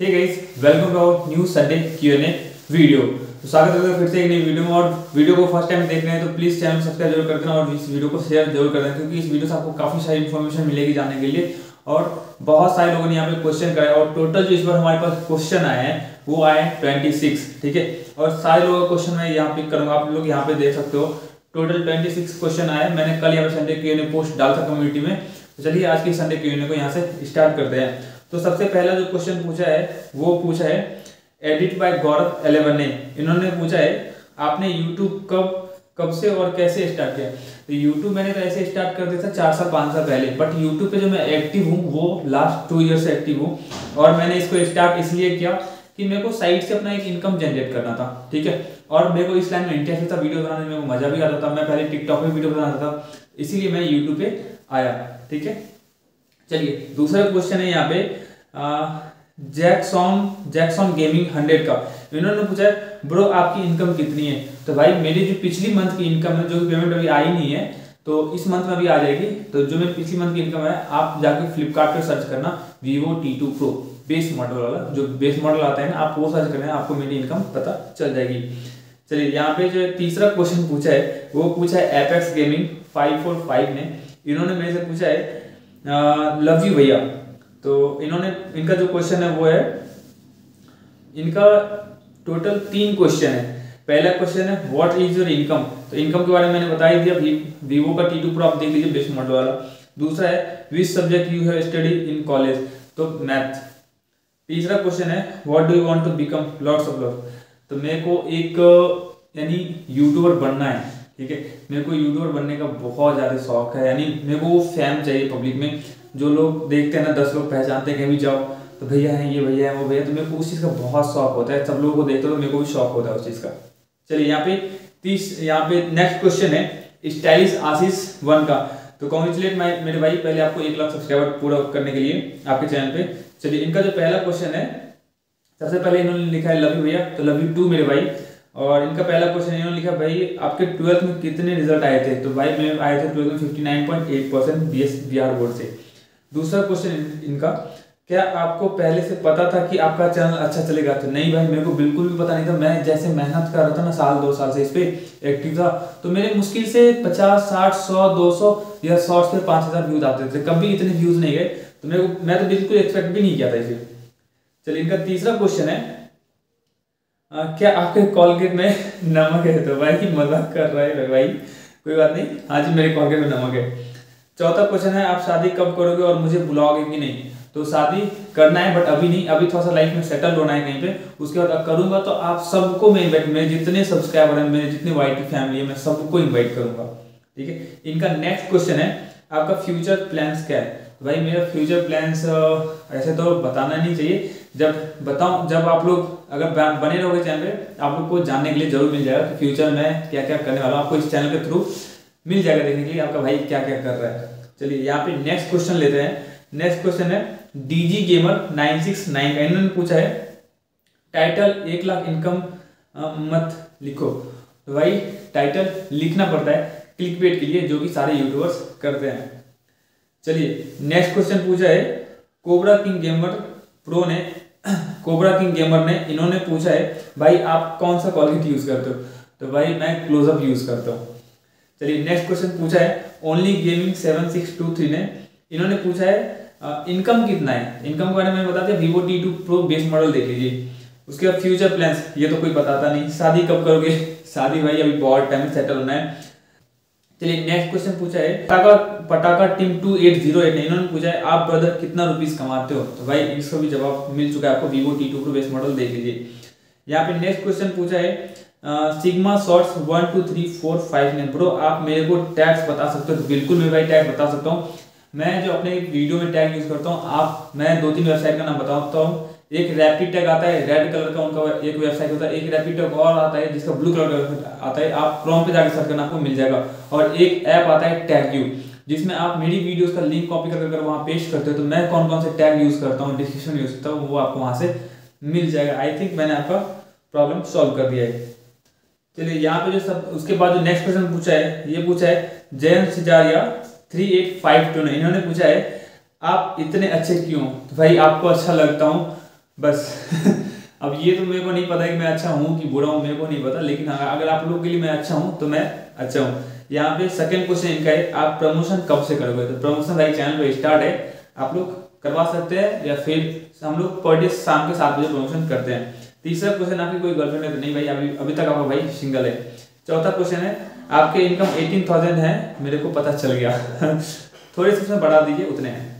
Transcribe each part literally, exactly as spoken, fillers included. Hey guys, welcome to our new Sunday Q and A video. तो स्वागत करते हैं फिर से एक नई वीडियो में। और वीडियो को फर्स्ट टाइम देख रहे हैं तो प्लीज़ चैनल सब्सक्राइब जरूर कर देना और इस वीडियो को शेयर जरूर कर देना, क्योंकि इस वीडियो से आपको काफ़ी सारी इन्फॉर्मेशन मिलेगी जाने के लिए। और बहुत सारे लोगों ने यहाँ पे क्वेश्चन कराया और टोटल जो इस बार हमारे पास क्वेश्चन आए हैं वो आए हैं ट्वेंटी सिक्स, ठीक है। और सारे लोगों का क्वेश्चन मैं यहाँ पिक करूँगा, आप लोग यहाँ पे देख सकते हो। टोटल ट्वेंटी सिक्स क्वेश्चन आए। मैंने कल यहाँ पे Sunday Q and A post डाला था कम्युनिटी में। तो चलिए आज की संडे क्यू एंड ए को यहाँ से स्टार्ट करते हैं। तो सबसे पहला जो क्वेश्चन पूछा है वो पूछा है एडिट बाय गौरव इलेवन ने। इन्होंने पूछा है आपने यूट्यूब कब कब से और कैसे स्टार्ट किया। तो यूट्यूब मैंने ऐसे स्टार्ट कर दिया था चार साल पाँच साल पहले, बट यूट्यूब पे जो मैं एक्टिव हूँ वो लास्ट टू ईयर से एक्टिव हूँ। और मैंने इसको स्टार्ट इसलिए किया कि मेरे को साइड से अपना एक इनकम जनरेट करना था, ठीक है। और मेरे को इस लाइन में इंटरेस्ट था, वीडियो बनाने में मज़ा भी आता था। मैं पहले टिकटॉक पर वीडियो बनाता था, इसीलिए मैं यूट्यूब पर आया, ठीक है। चलिए दूसरा क्वेश्चन है यहाँ पे जैक्सॉन जैक्सॉन गेमिंग हंड्रेड का। इन्होंने पूछा है ब्रो आपकी इनकम कितनी है। तो भाई मेरी जो पिछली मंथ की इनकम है, जो कि पेमेंट अभी आई नहीं है, तो इस मंथ में अभी आ जाएगी। तो जो मेरी पिछली मंथ की इनकम है, आप जाके फ्लिपकार्ट पे सर्च करना Vivo T two pro base model वाला, जो बेस मॉडल आता है ना, आप वो सर्च करना है, आपको मेरी इनकम पता चल जाएगी। चलिए यहाँ पे जो तीसरा क्वेश्चन पूछा है वो पूछा है Apex gaming five four five ने। इन्होंने मेरे से पूछा है लव यू भैया। तो इन्होंने इनका जो क्वेश्चन है वो है, इनका टोटल तीन क्वेश्चन है। पहला क्वेश्चन है व्हाट इज योर इनकम। तो इनकम के बारे में मैंने बता ही दिया, वीवो का टी टू प्रो आप देख लीजिए बेस्ट मॉडल वाला। दूसरा है which subject you have study in college, तो मैथ। तीसरा क्वेश्चन है what do you want to become, lots of love. तो मेरे को एक यानी यूट्यूबर बनना है, ठीक है। मेरे को यूट्यूबर बनने का बहुत ज़्यादा शौक है, यानी मेरे को वो फैम चाहिए पब्लिक में, जो लोग देखते हैं ना, दस लोग पहचानते हैं, कहीं भी जाओ तो भैया हैं ये, भैया हैं वो, भैया। तो मेरे को उस चीज़ का बहुत शौक होता है, सब लोगों को देखते हो तो मेरे को भी शौक होता है उस चीज़ का। चलिए यहाँ पे तीस यहाँ पे नेक्स्ट क्वेश्चन है स्टाइलिश आशीष वन का। तो कॉन्ग्रेचुलेट मेरे भाई, पहले आपको एक लाख सब्सक्राइबर पूरा करने के लिए आपके चैनल पर। चलिए इनका जो पहला क्वेश्चन है, सबसे पहले इन्होंने लिखा है लव यू भैया, तो लव यू टू मेरे भाई। और इनका पहला क्वेश्चन इन्होंने लिखा भाई आपके ट्वेल्थ में कितने रिजल्ट आए थे। तो भाई मेरे आए थे ट्वेल्थ में fifty nine point eight percent B S Bihar board से। दूसरा क्वेश्चन इनका, क्या आपको पहले से पता था कि आपका चैनल अच्छा चलेगा। तो नहीं भाई, मेरे को बिल्कुल भी पता नहीं था। मैं जैसे मेहनत कर रहा था ना, साल दो साल से इस पर एक्टिव था, तो मेरे मुश्किल से पचास साठ सौ दो सौ या शॉर्ट्स पे पाँच हज़ार व्यूज आते थे, कभी इतने व्यूज़ नहीं गए। तो मेरे को मैं तो बिल्कुल एक्सपेक्ट भी नहीं किया था इसे। चलिए इनका तीसरा क्वेश्चन है आ, क्या आपके कॉलगेट में नमक है। तो भाई मजाक कर रहा है भाई, कोई बात नहीं, हाँ जी मेरे कॉलगेट में नमक है। चौथा क्वेश्चन है आप शादी कब करोगे और मुझे बुलाओगे कि नहीं। तो शादी करना है, बट अभी नहीं, अभी थोड़ा सा लाइफ में सेटल होना है कहीं पे, उसके बाद करूंगा। तो आप सबको मैं इन्वाइट, मेरे जितने सब्सक्राइबर हैं, मेरे जितने वाइट की फैमिली है, मैं सबको इन्वाइट करूंगा, ठीक है। इनका नेक्स्ट क्वेश्चन है आपका फ्यूचर प्लान्स क्या है। भाई मेरा फ्यूचर प्लान्स ऐसे तो बताना नहीं चाहिए, जब बताऊं, जब आप लोग अगर बने रहोगे चैनल पे, आप लोग को जानने के लिए जरूर मिल जाएगा कि फ्यूचर में क्या क्या करने वाला हूँ। आपको इस चैनल के थ्रू मिल जाएगा देखने के लिए आपका भाई क्या क्या कर रहा है। चलिए यहाँ पे नेक्स्ट क्वेश्चन लेते हैं। नेक्स्ट क्वेश्चन है DG gamer nine six nine का। इन्होंने पूछा है टाइटल एक लाख इनकम मत लिखो। तो भाई टाइटल लिखना पड़ता है क्लिक बेट के लिए, जो कि सारे यूट्यूबर्स करते हैं। चलिए नेक्स्ट क्वेश्चन पूछा है कोबरा किंग गेमर प्रो ने, कोबरा किंग गेमर ने। इन्होंने पूछा है भाई आप कौन सा क्वालिटी यूज करते हो। तो भाई मैं क्लोजअप यूज करता हूँ। चलिए नेक्स्ट क्वेश्चन पूछा है only gaming seven six two three ने। इन्होंने पूछा है आ, इनकम कितना है। इनकम के बारे में बता दें, Vivo T two pro base model देख लीजिए। उसके बाद फ्यूचर प्लान्स, ये तो कोई बताता नहीं। शादी कब करोगे। शादी भाई अभी बहुत टाइम सेटल होना है। चलिए नेक्स्ट क्वेश्चन पूछा है पटाखा पटाखा team two eight zero eight ने। इन्होंने पूछा है आप ब्रदर कितना रुपीस कमाते हो। तो भाई इसका भी जवाब मिल चुका है आपको, Vivo T two pro base model देख लीजिए। यहाँ पे नेक्स्ट क्वेश्चन पूछा है आ, sigma shorts one two three four five ने। ब्रो आप मेरे को टैग्स बता सकते हो। तो बिल्कुल मेरे भाई टैग बता सकता हूँ। मैं जो अपने वीडियो में टैग यूज करता हूँ, आप मैं दो तीन वेबसाइट का नाम बताता हूँ। एक रैपिड टैग आता है रेड कलर का, उनका एक वेबसाइट होता है। एक रैपिड टैग और आता है जिसका ब्लू कलर का आता है, आप क्रोम पे जाकर सर्च करना आपको मिल जाएगा। और एक ऐप आता है टैग यू, जिसमें आप मेरी वीडियोस का लिंक कॉपी कर कर वहाँ पेस्ट करते हो। तो मैं कौन कौन से टैग यूज़ करता हूँ, डिस्क्रिप्शन यूज करता हूँ, वो आपको वहाँ से मिल जाएगा। आई थिंक मैंने आपका प्रॉब्लम सॉल्व कर दिया है। चलिए यहाँ पे जो सब उसके बाद जो नेक्स्ट क्वेश्चन पूछा है, ये पूछा है Jayant Sijaria three eight five two ने। इन्होंने पूछा है आप इतने अच्छे क्यों। तो भाई आपको अच्छा लगता हूँ बस। अब ये तो मेरे को नहीं पता कि मैं अच्छा हूँ कि बुरा हूँ, मेरे को नहीं पता, लेकिन अगर आप लोगों के लिए मैं अच्छा हूँ तो मैं अच्छा हूँ। यहाँ पे सेकंड क्वेश्चन इनका है, आप प्रमोशन कब से करोगे? तो प्रमोशन लाइक चैनल पे स्टार्ट है, आप लोग करवा सकते हैं, या फिर हम लोग पर डे शाम के सात बजे प्रमोशन करते हैं। तीसरा क्वेश्चन, आपकी कोई गर्लफ्रेंड है तो नहीं भाई, अभी अभी तक आपका भाई सिंगल है। चौथा क्वेश्चन है, आपके इनकम एटीन थाउजेंड है, मेरे को पता चल गया। थोड़े से उसमें बढ़ा दीजिए, उतने हैं।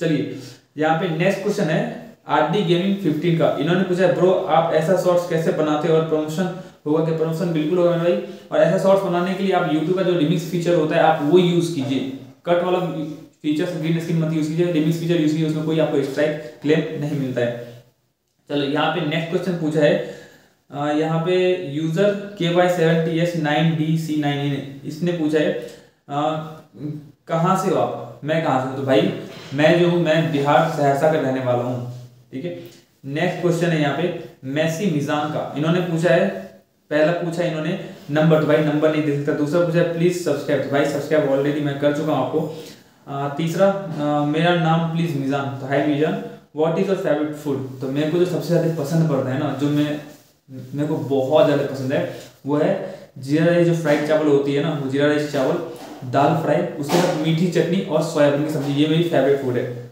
चलिए यहाँ पे नेक्स्ट क्वेश्चन है आरडी गेमिंग फिफ्टीन का, इन्होंने पूछा है ब्रो आप ऐसा शॉर्ट्स कैसे बनाते हो और प्रमोशन होगा कि प्रमोशन बिल्कुल होगा भाई। और ऐसा शॉर्ट्स बनाने के लिए आप यूट्यूब का जो रिमिक्स फीचर होता है आप वो यूज़ कीजिए, कट वाला फीचर्स ग्रीन स्क्रीन मत यूज़ कीजिए, रिमिक्स फीचर यूज़ कीजिए, उसमें कोई आपको स्ट्राइक क्लेम नहीं मिलता है। चलो यहाँ पे नेक्स्ट क्वेश्चन पूछा है, आ, यहाँ पे user K Y seventy S nine D C nine इसने पूछा है कहाँ से हो आप? मैं कहाँ से हूँ? तो भाई मैं जो हूँ मैं बिहार सहरसा का रहने वाला हूँ, ठीक है। नेक्स्ट क्वेश्चन है यहाँ पे मैसी मिजान का, इन्होंने पूछा है, पहला पूछा है इन्होंने नंबर, तो भाई नंबर नहीं दे सकता। दूसरा पूछा है प्लीज सब्सक्राइब, तो भाई सब्सक्राइब ऑलरेडी मैं कर चुका हूँ आपको। आ, तीसरा आ, मेरा नाम प्लीज मिजान, तो hi Mizan what is your favourite food? तो मेरे को जो सबसे ज्यादा पसंद पड़ता है ना, जो मैं मेरे को बहुत ज्यादा पसंद है वो है जीरा राइस, जो फ्राइड चावल होती है ना वो जीरा राइस चावल, दाल फ्राई, उसके साथ मीठी चटनी और सोयाबीन की सब्जी, ये मेरी फेवरेट फूड है।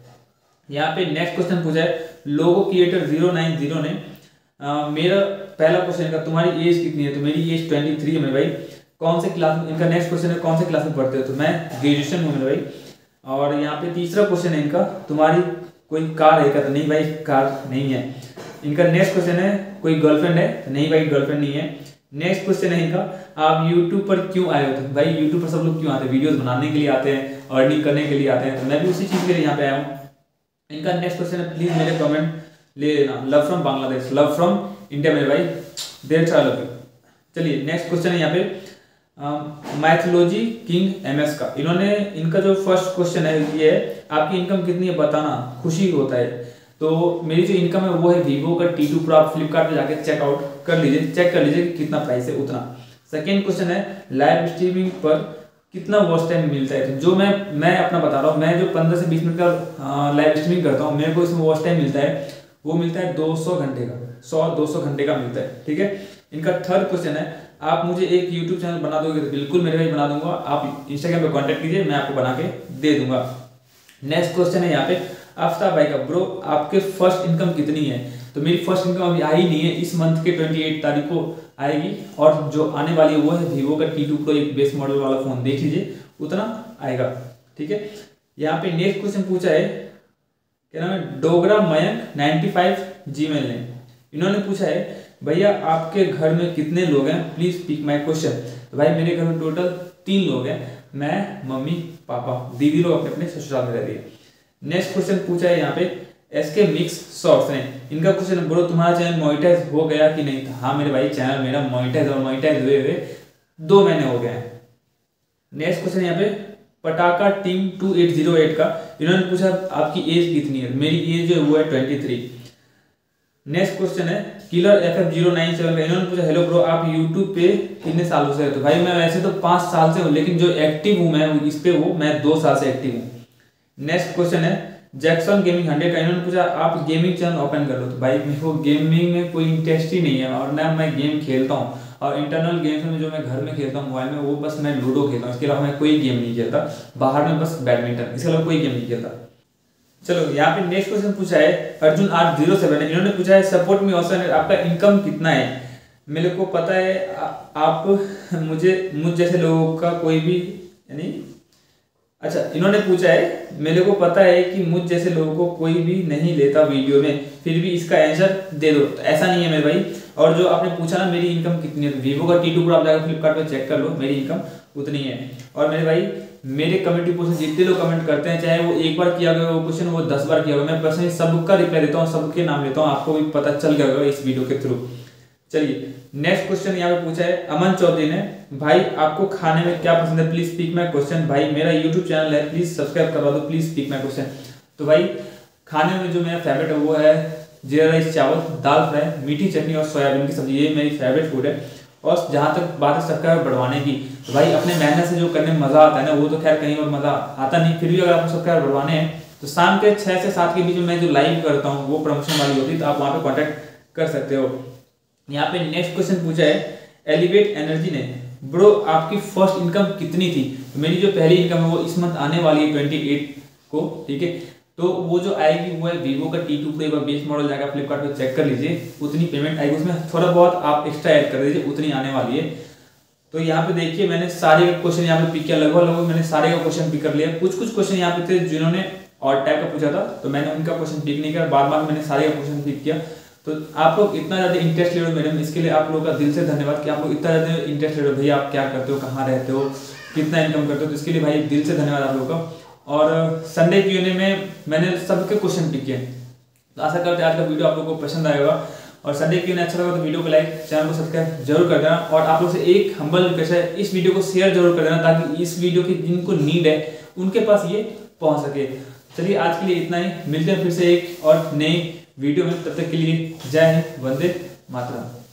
यहाँ पे नेक्स्ट क्वेश्चन पूछा है logo creator zero nine zero ने, आ, मेरा पहला क्वेश्चन का तुम्हारी एज कितनी है? तो मेरी एज ट्वेंटी थ्री है मेरे भाई। कौन से क्लास में, इनका नेक्स्ट क्वेश्चन है कौन से क्लास में पढ़ते हो? तो मैं ग्रेजुएशन हूँ मेरे भाई। और यहाँ पे तीसरा क्वेश्चन है इनका, तुम्हारी कोई कार है क्या? तो नहीं भाई कार नहीं है। इनका नेक्स्ट क्वेश्चन है कोई गर्लफ्रेंड है? तो नहीं भाई गर्लफ्रेंड नहीं है। नेक्स्ट क्वेश्चन है इनका आप यूट्यूब पर क्यों आए हो? तो भाई यूट्यूब पर सब लोग क्यों आते हैं? वीडियोज बनाने के लिए आते हैं, अर्निंग करने के लिए आते हैं, तो मैं भी उसी चीज़ के लिए यहाँ पे आया हूँ। इनका नेक्स्ट क्वेश्चन है प्लीज मेरे कमेंट ले लेना, love from Bangladesh, love from India मेरे भाई, देर साल लगे। चलिए नेक्स्ट क्वेश्चन है यहाँ पे माइथोलॉजी किंग एम एस का, इन्होंने इनका जो फर्स्ट क्वेश्चन है ये है आपकी इनकम कितनी है बताना, खुशी होता है। तो मेरी जो इनकम है वो है वीवो का टी टू प्रो, आप फ्लिपकार्ट पर जाकर चेकआउट कर लीजिए, चेक कर लीजिए कि कितना प्राइस है उतना। सेकेंड क्वेश्चन है लाइव स्ट्रीमिंग पर कितना वॉच टाइम मिलता है? तो जो मैं मैं अपना बता रहा हूँ, मैं जो पंद्रह से बीस मिनट का लाइव स्ट्रीमिंग करता हूँ, मेरे को इसमें वॉच टाइम मिलता है, वो मिलता है दो सौ घंटे का, सौ दो सौ घंटे का मिलता है, ठीक है। इनका थर्ड क्वेश्चन है आप मुझे एक यूट्यूब चैनल बना दोगे? तो बिल्कुल मेरे भाई बना दूंगा, आप इंस्टाग्राम पर कॉन्टैक्ट कीजिए, मैं आपको बना के दे दूंगा। नेक्स्ट क्वेश्चन है यहाँ पे आफ्ताब भाई का, ब्रो आपके फर्स्ट इनकम कितनी है? तो मेरी फर्स्ट इनकम अभी आई नहीं है, इस मंथ के अट्ठाईस तारीख को आएगी, और जो आने वाली है वो है वीवो का टी टू प्रो, एक बेस मॉडल वाला फ़ोन, देख लीजिए उतना आएगा, ठीक है। यहाँ पे नेक्स्ट क्वेश्चन पूछा है क्या नाम है Dogra Mayank ninety five Gmail ने, इन्होंने पूछा है भैया आपके घर में कितने लोग हैं? Please pick my question. तो भाई मेरे घर में टोटल तीन लोग हैं, मैं, मम्मी, पापा, दीदी लोग अपने अपने ससुराल में रहती है। नेक्स्ट क्वेश्चन पूछा है यहाँ पे एसके मिक्स शॉर्ट्स ने, इनका क्वेश्चन है ब्रो तुम्हारा चैनल मोनिटाइज हो गया कि नहीं? हाँ मेरे भाई चैनल मेरा मोनिटाइज और मोनिटाइज हुए हुए दो महीने हो गए हैं। नेक्स्ट क्वेश्चन यहाँ पे पटाखा team two eight zero eight का, इन्होंने पूछा आपकी एज कितनी है? मेरी एज जो है वो है ट्वेंटी थ्री। नेक्स्ट क्वेश्चन है killer F F zero nine seven का, इन्होंने पूछा हेलो ब्रो आप यूट्यूब पे कितने सालों से? तो भाई मैं वैसे तो पाँच साल से हूँ, लेकिन जो एक्टिव हूँ मैं इस पर वो मैं दो साल से एक्टिव हूँ। नेक्स्ट क्वेश्चन है जैक्सन गेमिंग हंड्रेड का, इन्होंने पूछा आप गेमिंग चैनल ओपन कर लो? तो भाई मेरे को गेमिंग में कोई इंटरेस्ट ही नहीं है, और ना मैं गेम खेलता हूँ, और इंटरनल गेम्स में जो मैं घर में खेलता हूँ मोबाइल में वो बस मैं लूडो खेलता हूँ, इसके अलावा मैं कोई गेम नहीं खेलता, बाहर में बस बैडमिंटन, इसके अलावा कोई गेम नहीं खेलता। चलो यहाँ पे नेक्स्ट क्वेश्चन पूछा है अर्जुन आठ जीरो सेवन है, इन्होंने पूछा है सपोर्ट मी ऑल्सो, आपका इनकम कितना है? मेरे को पता है आ, आप मुझे मुझ जैसे लोगों का कोई भी यानी अच्छा, इन्होंने पूछा है मेरे को पता है कि मुझ जैसे लोगों को कोई भी नहीं लेता वीडियो में, फिर भी इसका आंसर दे दो। तो ऐसा नहीं है मेरे भाई। और जो आपने पूछा ना मेरी इनकम कितनी है, तो वीवो का टी टू प्रो आप जाकर फ्लिपकार्ट पर चेक कर लो, मेरी इनकम उतनी है। और मेरे भाई मेरे कमेंट क्वेश्चन जितने लोग कमेंट करते हैं, चाहे वो एक बार किया गया वो क्वेश्चन, वो दस बार किया गया, मैं पर्सनली सबका रिप्लाई देता हूँ, सबके नाम लेता हूँ, आपको भी पता चल गया होगा इस वीडियो के थ्रू। चलिए नेक्स्ट क्वेश्चन यहाँ पे पूछा है अमन चौधरी ने, भाई आपको खाने में क्या पसंद है? Please speak my question. भाई मेरा यूट्यूब चैनल है, प्लीज सब्सक्राइब करवा दो, प्लीज स्पीक माय क्वेश्चन। तो भाई खाने में जो मेरा फेवरेट है वो है जीरा राइस चावल, दाल फ्राई, मीठी चटनी और सोयाबीन की सब्जी, ये मेरी फेवरेट फूड है। और जहाँ तक बात है सब्सक्राइब बढ़वाने की, तो भाई अपने मेहनत से जो करने में मजा आता है ना, वो तो खैर कहीं और मजा आता नहीं, फिर भी अगर आपको सब्सक्राइब बढ़वाने हैं तो शाम के छः से सात के बीच में मैं जो लाइव करता हूँ वो प्रमोशन वाली होती है, तो आप वहाँ पे कांटेक्ट कर सकते हो। यहाँ पे नेक्स्ट क्वेश्चन पूछा है एलिवेट एनर्जी ने, ब्रो आपकी फर्स्ट इनकम कितनी थी? तो मेरी जो पहली इनकम है वो इस मंथ आने वाली है ट्वेंटी एट को, ठीक है। तो वो जो आएगी वो है वीवो का टी टू प्रो का बेस मॉडल, जाकर फ्लिपकार्ट पर चेक कर लीजिए, उतनी पेमेंट आएगी, उसमें थोड़ा बहुत आप एक्स्ट्रा ऐड कर दीजिए, उतनी आने वाली है। तो यहाँ पे देखिए मैंने सारे क्वेश्चन यहाँ पे पिक किया, लगभग लगभग मैंने सारे का क्वेश्चन पिक कर लिया। कुछ कुछ क्वेश्चन यहाँ पे थे जिन्होंने और टाइप का पूछा था तो मैंने उनका क्वेश्चन पिक नहीं किया, बार बार मैंने सारे का क्वेश्चन पिक किया। तो आप लोग इतना ज़्यादा इंटरेस्ट ले रहे हो मैडम, इसके लिए आप लोगों का दिल से धन्यवाद कि आप लोग इतना ज़्यादा इंटरेस्ट ले रहे हो, भैया आप क्या करते हो, कहाँ रहते हो, कितना इनकम करते हो, तो इसके लिए भाई दिल से धन्यवाद आप लोगों का। और संडे क्यूएनए में मैंने सबके क्वेश्चन पिक किए, तो आशा करते हैं आज का वीडियो आप लोगों को पसंद आएगा। और संडे क्यों अच्छा लगा तो वीडियो को लाइक, चैनल को सब्सक्राइब जरूर कर देना। और आप लोग से एक हम्बल रिक्वेस्ट है, इस वीडियो को शेयर जरूर कर देना ताकि इस वीडियो की जिनको नीड है उनके पास ये पहुंच सके। चलिए आज के लिए इतना ही, मिलते हैं फिर से एक और नई वीडियो में, तब तक के लिए जय हिंद, वंदे मातरम।